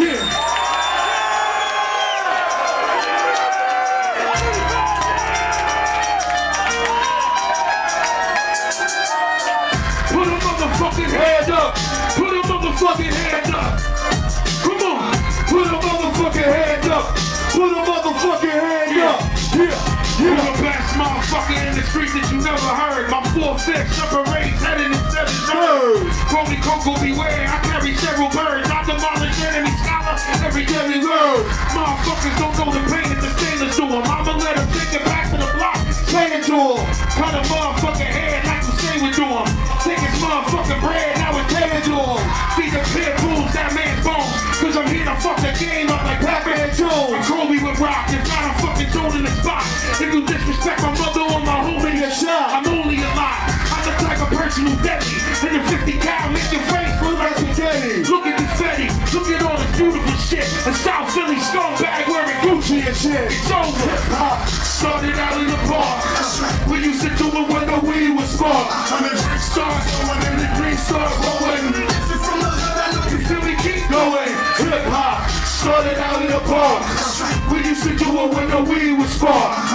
Put a motherfucking hand up. Put a motherfucking hand up. Come on. Put a motherfucking hand up. Put a motherfucking hand up. Yeah. You're the best motherfucker in the street that you never heard. My 4/5 separates head in the 7 birds. Crony Coco, beware, I carry several birds. I demolish enemy scholar every deadly word. Motherfuckers don't know the pain that the sailors do them. I'ma let them take it back to the block, chain it to them. Cut a motherfucking head like you say we do them. Take his motherfucking bread, now it's tailored to them. Feed the pit bulls, that man's bones. Cause I'm here to fuck the game up like Pac-Man Jones. And Crony with rock, it's not a fucking tone in the spot. If you disrespect my mother or my homie, you're shot. I'm only alive. I'm the type of person who's deadly. And the 50 cal make your face look like spaghetti. Look at this Fetty. Look at all this beautiful shit. A South Philly scumbag wearing Gucci and shit. It's over. Hip-hop started out in the park. We used to do it when the weed was spark. And the drink starts going and the green start going. This is from the hood, I know you feel me, keep going. Hip-hop started out in the park. We used to do it when the weed was spark.